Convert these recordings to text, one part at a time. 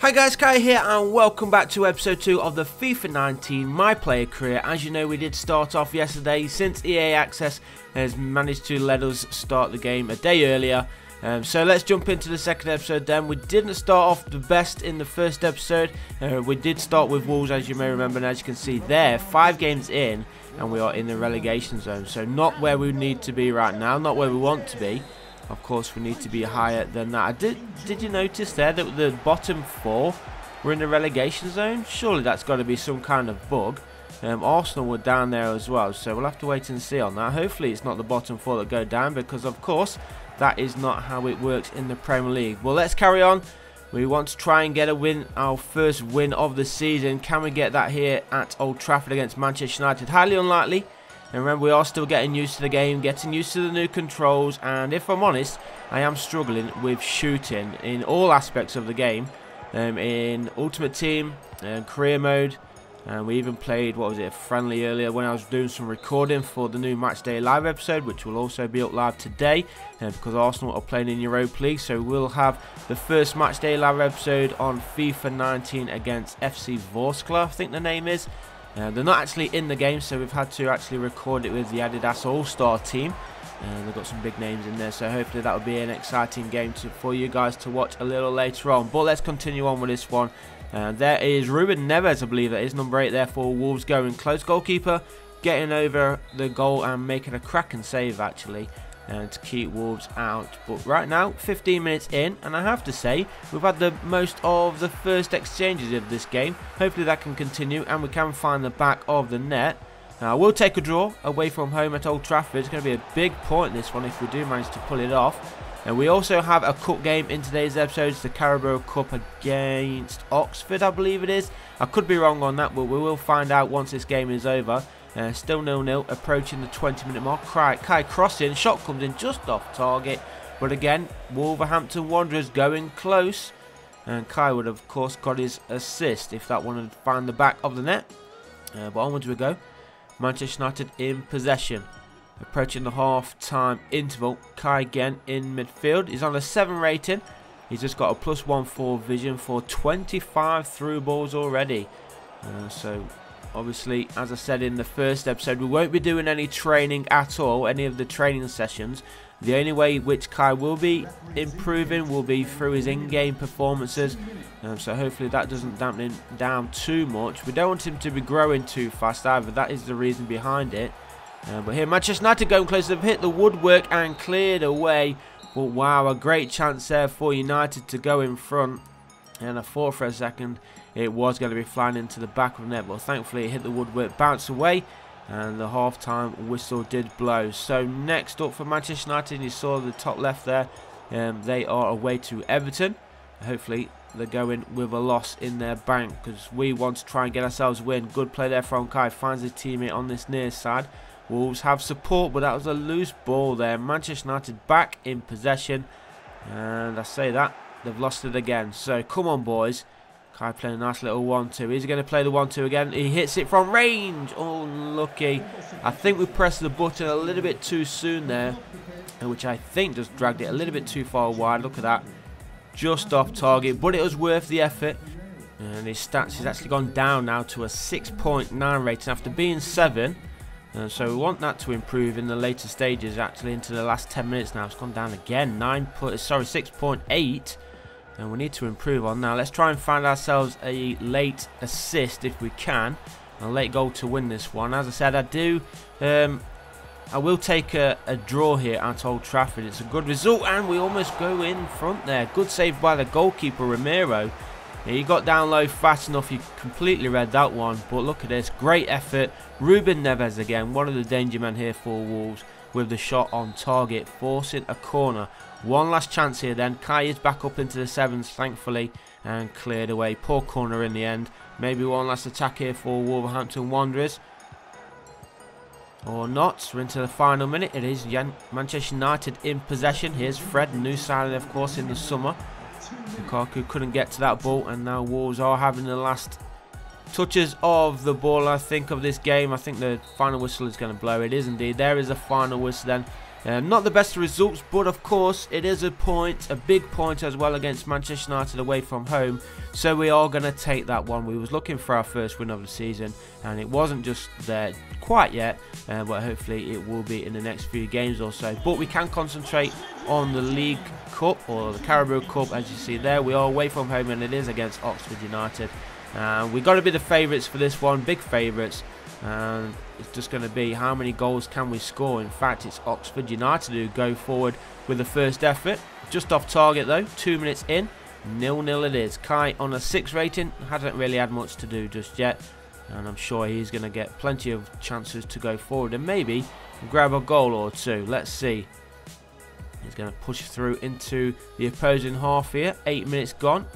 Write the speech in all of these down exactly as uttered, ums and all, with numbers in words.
Hi guys, Kyiger here and welcome back to episode two of the FIFA nineteen My Player Career. As you know, we did start off yesterday since E A Access has managed to let us start the game a day earlier. Um, so let's jump into the second episode then. We didn't start off the best in the first episode. Uh, we did start with Wolves, as you may remember, and as you can see there, five games in and we are in the relegation zone. So not where we need to be right now, not where we want to be. Of course, we need to be higher than that. I did, did you notice there that the bottom four were in the relegation zone? Surely that's got to be some kind of bug. Um, Arsenal were down there as well, so we'll have to wait and see on that. Hopefully, it's not the bottom four that go down because, of course, that is not how it works in the Premier League. Well, let's carry on. We want to try and get a win, our first win of the season. Can we get that here at Old Trafford against Manchester United? Highly unlikely. And remember, we are still getting used to the game, getting used to the new controls, and if I'm honest, I am struggling with shooting in all aspects of the game. Um, in Ultimate Team, um, Career Mode, and we even played, what was it, a friendly earlier when I was doing some recording for the new Match Day live episode, which will also be up live today, um, because Arsenal are playing in Europa League, so we'll have the first Match Day live episode on FIFA nineteen against F C Vorskla, I think the name is. Uh, they're not actually in the game, so we've had to actually record it with the Adidas All-Star team. Uh, they've got some big names in there, so hopefully that will be an exciting game to, for you guys to watch a little later on. But let's continue on with this one. Uh, there is Ruben Neves, I believe that is, number eight there for Wolves, going close. Goalkeeper getting over the goal and making a cracking save, actually, uh, to keep Wolves out. But right now, fifteen minutes in, and I have to say, we've had the most of the first exchanges of this game. Hopefully that can continue, and we can find the back of the net. Now, we'll take a draw away from home at Old Trafford. It's going to be a big point, this one, if we do manage to pull it off. And we also have a cup game in today's episode. It's the Carabao Cup against Oxford, I believe it is. I could be wrong on that, but we will find out once this game is over. Uh, still nil nil, approaching the twenty minute mark. Kai crossing, shot comes in just off target. But again, Wolverhampton Wanderers going close. And Kai would, of course, got his assist if that one had found the back of the net. Uh, but onwards we go. Manchester United in possession. Approaching the half-time interval. Kai again in midfield. He's on a seven rating. He's just got a plus one for vision for twenty-five through balls already. Uh, so, obviously, as I said in the first episode, we won't be doing any training at all, any of the training sessions. The only way which Kai will be improving will be through his in-game performances. Um, so hopefully that doesn't dampen him down too much. We don't want him to be growing too fast either. That is the reason behind it. Uh, but here, Manchester United going close. They've hit the woodwork and cleared away. But wow, a great chance there for United to go in front. And I thought for a second it was going to be flying into the back of the net. But thankfully it hit the woodwork, bounced away. And the half-time whistle did blow. So next up for Manchester United, you saw the top left there. Um, they are away to Everton. Hopefully they're going with a loss in their bank, because we want to try and get ourselves a win. Good play there from Kai. Finds his teammate on this near side. Wolves have support, but that was a loose ball there. Manchester United back in possession. And I say that, they've lost it again. So come on, boys. Kai playing a nice little one two. He's going to play the one two again. He hits it from range. Unlucky. I think we pressed the button a little bit too soon there, which I think just dragged it a little bit too far wide. Look at that. Just off target, but it was worth the effort. And his stats has actually gone down now to a six point nine rating after being seven. Uh, so we want that to improve in the later stages, actually, into the last ten minutes now. It's gone down again, nine point, sorry, six point eight. And we need to improve on that. Let's try and find ourselves a late assist if we can. A late goal to win this one. As I said, I do, um, I will take a, a draw here at Old Trafford. It's a good result, and we almost go in front there. Good save by the goalkeeper, Ramiro. He got down low fast enough, he completely read that one. But look at this, great effort. Ruben Neves again, one of the danger men here for Wolves, with the shot on target, forcing a corner. One last chance here then. Kai is back up into the sevens, thankfully, and cleared away. Poor corner in the end. Maybe one last attack here for Wolverhampton Wanderers. Or not. We're into the final minute. It is Manchester United in possession. Here's Fred, new signing, of course, in the summer. Lukaku couldn't get to that ball, and now Wolves are having the last touches of the ball, I think, of this game. I think the final whistle is going to blow. It is indeed. There is a final whistle then. Uh, not the best of results, but of course it is a point, a big point as well against Manchester United away from home, so we are going to take that one. We was looking for our first win of the season and it wasn't just there quite yet, uh, but hopefully it will be in the next few games or so. But we can concentrate on the League Cup, or the Carabao Cup, as you see there. We are away from home and it is against Oxford United. Uh, we've got to be the favourites for this one, big favourites. And it's just going to be how many goals can we score. In fact, it's Oxford United who go forward with the first effort. Just off target though, two minutes in, nil nil it is. Kai on a six rating, hasn't really had much to do just yet, and I'm sure he's going to get plenty of chances to go forward and maybe grab a goal or two. Let's see. He's going to push through into the opposing half here. Eight minutes gone.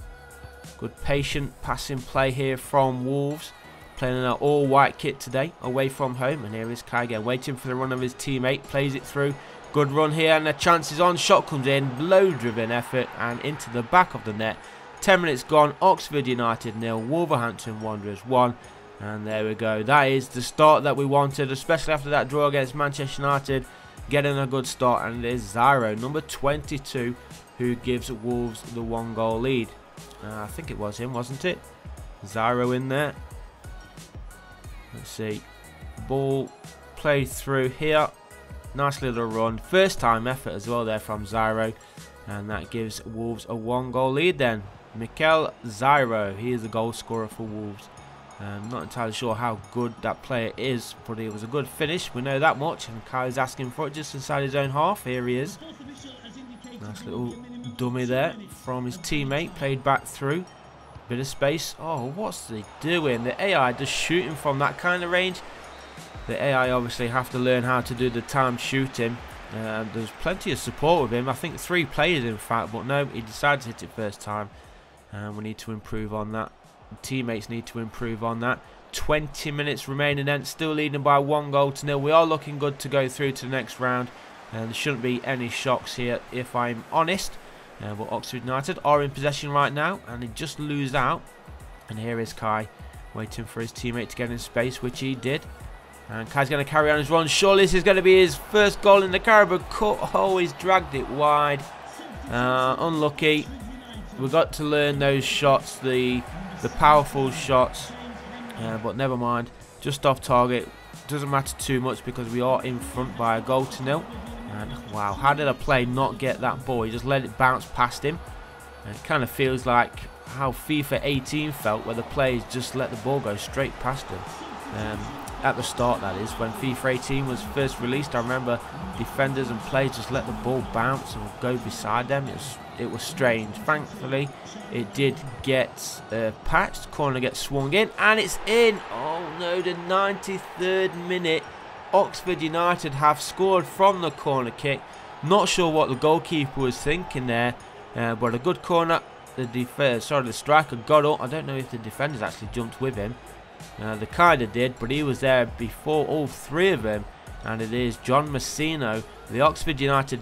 Good patient passing play here from Wolves. Playing in an all-white kit today, away from home. And here is Kyiger waiting for the run of his teammate. Plays it through. Good run here, and the chance is on. Shot comes in. Low-driven effort and into the back of the net. Ten minutes gone. Oxford United nil, Wolverhampton Wanderers one. And there we go. That is the start that we wanted, especially after that draw against Manchester United. Getting a good start, and it is Zyro, number twenty-two, who gives Wolves the one-goal lead. Uh, I think it was him, wasn't it? Zyro in there. Let's see, ball played through here, nice little run, first time effort as well there from Zyro, and that gives Wolves a one goal lead then. Mikel Zyro, he is the goal scorer for Wolves. I'm not entirely sure how good that player is, but it was a good finish, we know that much, and Kai's asking for it just inside his own half. Here he is, nice little dummy there from his teammate, played back through. Bit of space. Oh, what's they doing? The A I just shooting from that kind of range. The A I obviously have to learn how to do the time shooting. Uh, there's plenty of support with him. I think three players in fact, but no, he decided to hit it first time. And uh, we need to improve on that. Teammates need to improve on that. twenty minutes remaining then, still leading by one goal to nil. We are looking good to go through to the next round. And uh, there shouldn't be any shocks here if I'm honest. Uh, but Oxford United are in possession right now, and they just lose out. And here is Kai, waiting for his teammate to get in space, which he did. And Kai's going to carry on his run. Surely this is going to be his first goal in the Carabao Cup. Oh, he's dragged it wide. Uh, unlucky. We've got to learn those shots, the the powerful shots. Uh, but never mind. Just off target. Doesn't matter too much because we are in front by a goal to nil. And wow, how did a player not get that ball? He just let it bounce past him. And it kind of feels like how FIFA eighteen felt, where the players just let the ball go straight past him. Um, at the start, that is. When FIFA eighteen was first released, I remember defenders and players just let the ball bounce and go beside them. It was, it was strange. Thankfully, it did get uh, patched. Corner gets swung in, and it's in. Oh, no, the ninety-third minute. Oxford United have scored from the corner kick. Not sure what the goalkeeper was thinking there, uh, but a good corner. The def sorry, the striker got up. I don't know if the defenders actually jumped with him. Uh, they kind of did, but he was there before all three of them. And it is John Messina, the Oxford United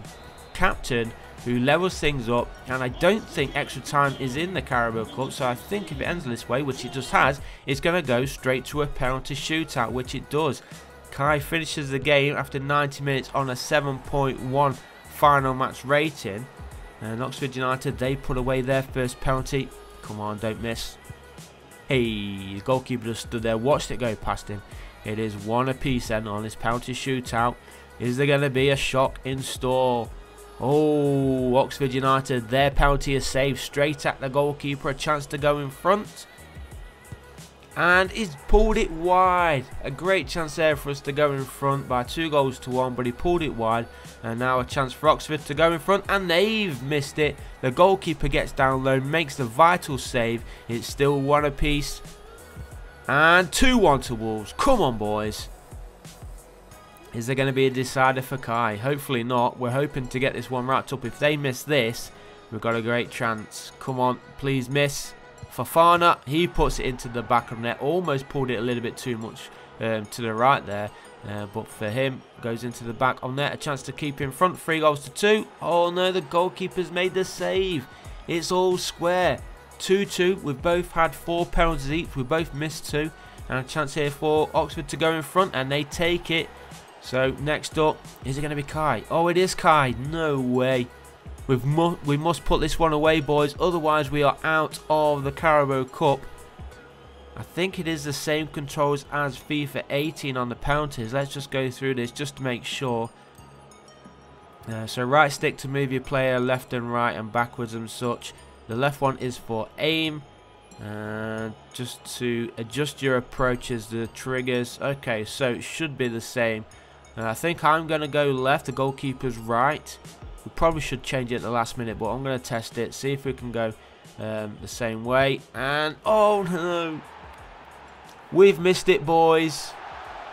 captain, who levels things up. And I don't think extra time is in the Carabao Cup, so I think if it ends this way, which it just has, it's going to go straight to a penalty shootout, which it does. Kai finishes the game after ninety minutes on a seven point one final match rating. And Oxford United, they put away their first penalty. Come on, don't miss. Hey, the goalkeeper just stood there, watched it go past him. It is one apiece then on this penalty shootout. Is there going to be a shock in store? Oh, Oxford United, their penalty is saved straight at the goalkeeper. A chance to go in front. And he's pulled it wide. A great chance there for us to go in front by two goals to one, but he pulled it wide. And now a chance for Oxford to go in front, and they've missed it. The goalkeeper gets down low, makes the vital save. It's still one apiece. And two one to Wolves. Come on, boys. Is there going to be a decider for Kai? Hopefully not. We're hoping to get this one wrapped up. If they miss this, we've got a great chance. Come on, please miss. Fafana, he puts it into the back of the net, almost pulled it a little bit too much um, to the right there, uh, but for him, goes into the back of the net, a chance to keep in front, three goals to two. Oh no, the goalkeeper's made the save, it's all square, two two, we've both had four penalties each, we both missed two, and a chance here for Oxford to go in front, and they take it. So next up, is it going to be Kai? Oh, it is Kai. No way. We've mu we must put this one away, boys. Otherwise, we are out of the Carabao Cup. I think it is the same controls as FIFA eighteen on the penalties. Let's just go through this just to make sure. Uh, so right stick to move your player left and right and backwards and such. The left one is for aim. And uh, just to adjust your approaches, the triggers. Okay, so it should be the same. Uh, I think I'm going to go left, the goalkeeper's right. We probably should change it at the last minute, but I'm going to test it, see if we can go um, the same way. And, oh no! We've missed it, boys.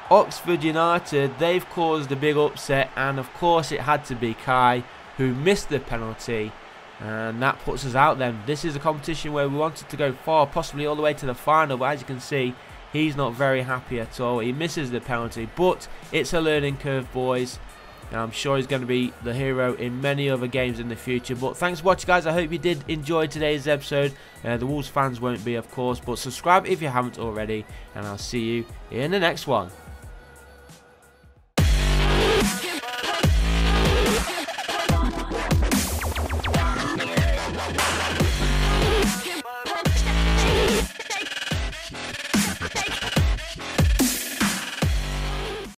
Oxford United, they've caused a big upset, and of course it had to be Kai who missed the penalty. And that puts us out then. This is a competition where we wanted to go far, possibly all the way to the final. But as you can see, he's not very happy at all. He misses the penalty. But it's a learning curve, boys. And I'm sure he's going to be the hero in many other games in the future. But thanks for watching, guys. I hope you did enjoy today's episode. Uh, the Wolves fans won't be, of course. But subscribe if you haven't already. And I'll see you in the next one.